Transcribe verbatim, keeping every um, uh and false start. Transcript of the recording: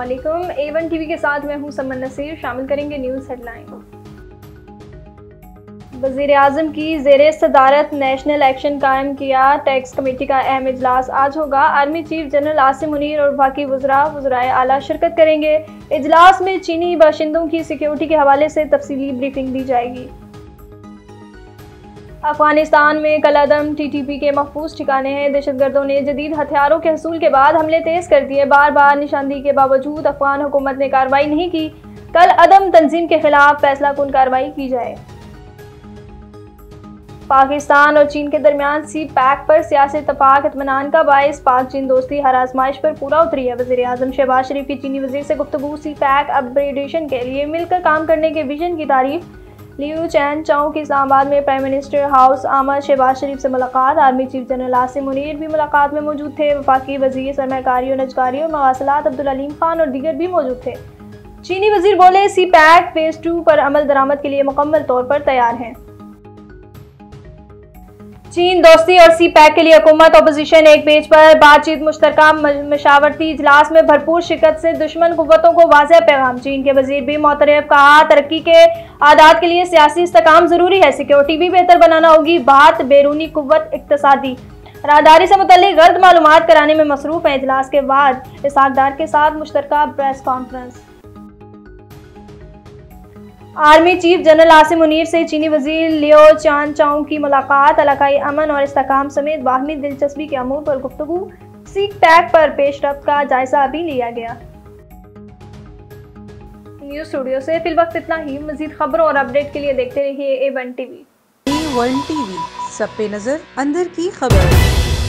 अस्सलामुअलैकुम। ए one TV के साथ मैं हूं समन नसीर। शामिल करेंगे न्यूज़ हेडलाइन। वज़ीर आज़म की ज़ेरे सदारत नेशनल एक्शन कायम किया। टैक्स कमेटी का अहम इजलास आज होगा। Army chief general Asim Munir और बाकी वज़रा वज़राए आला शिरकत करेंगे। इजलास में चीनी बाशिंदों की सिक्योरिटी के हवाले से तफसीली ब्रीफिंग दी जाएगी। अफगानिस्तान में कलादम टीटीपी के महफूज ठिकाने हैं। दहशतगर्दों ने जदीद हथियारों के हसूल के बाद हमले तेज़ कर दिए। बार बार निशानदेही के बावजूद अफगान हुकूमत ने कार्रवाई नहीं की। कल अदम तंजीम के खिलाफ फैसला कुन कार्रवाई की जाए। पाकिस्तान और चीन के दरमियान सीपैक पर सियासी तफाक इत्मीनान का बायस। पाक चीन दोस्ती हर आजमाइश पर पूरा उतरी है। वज़ीर आज़म शहबाज शरीफ की चीनी वज़ीर से गुफ्तगू। सीपैक अपग्रेडेशन के लिए मिलकर काम करने के विजन की तारीफ। लियो चैन चाओ की इस्लामाबाद में प्राइम मिनिस्टर हाउस आमद। शहबाज शरीफ से मुलाकात। Army chief general Asim Munir भी मुलाकात में मौजूद थे। वफाकी वज़ीर सरमाकारी और नजकारी और मवासलात अब्दुललीम खान और दीगर भी मौजूद थे। चीनी वज़ीर बोले, सी पैक फेज़ टू पर अमल दरामद के लिए मुकम्मल तौर पर तैयार हैं। चीन दोस्ती और सी पैक के लिए हुकूमत अपोजिशन एक पेज पर बातचीत। मुश्तरका मशावरती इजलास में भरपूर शिकत से दुश्मन कुव्वतों को वाज़ेह पैगाम। चीन के वज़ीर भी मुतरफ। कहा, तरक्की के आदात के लिए सियासी इस्तेकाम ज़रूरी है। सिक्योरिटी भी बेहतर बनाना होगी। बात बैरूनी कुव्वत इक्तसादी राहदारी से मुतल्लिक़ गर्द मालूमात कराने में मसरूफ़ हैं। इजलास के बाद इसहाक़दार के साथ मुश्तरका press conference. Army chief general Asim Munir से चीनी वज़ीर लियो चांद चांग की मुलाकात। इलाकाई अमन और इस्तेहकाम समेत बाहमी दिलचस्पी के अमूर पर गुफ्तगू। सीपैक पर पेशरफ्त का जायजा भी लिया गया। न्यूज़ स्टूडियो से फिल वक्त इतना ही। मज़ीद खबरों और अपडेट के लिए देखते रहिए A one TV. A one TV सब पे नजर, अंदर की खबर।